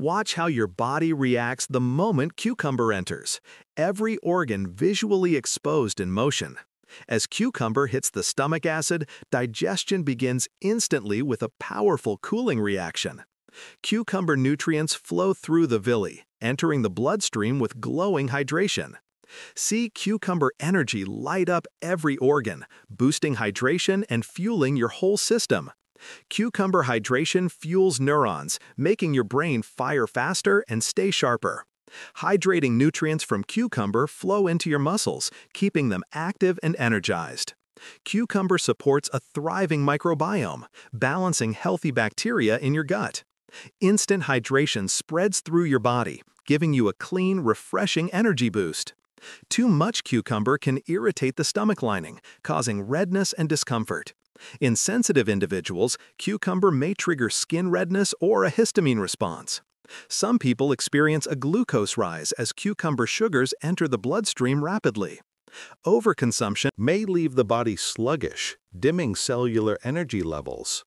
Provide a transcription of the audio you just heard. Watch how your body reacts the moment cucumber enters, every organ visually exposed in motion. As cucumber hits the stomach acid, digestion begins instantly with a powerful cooling reaction. Cucumber nutrients flow through the villi, entering the bloodstream with glowing hydration. See cucumber energy light up every organ, boosting hydration and fueling your whole system. Cucumber hydration fuels neurons, making your brain fire faster and stay sharper. Hydrating nutrients from cucumber flow into your muscles, keeping them active and energized. Cucumber supports a thriving microbiome, balancing healthy bacteria in your gut. Instant hydration spreads through your body, giving you a clean, refreshing energy boost. Too much cucumber can irritate the stomach lining, causing redness and discomfort. In sensitive individuals, cucumber may trigger skin redness or a histamine response. Some people experience a glucose rise as cucumber sugars enter the bloodstream rapidly. Overconsumption may leave the body sluggish, dimming cellular energy levels.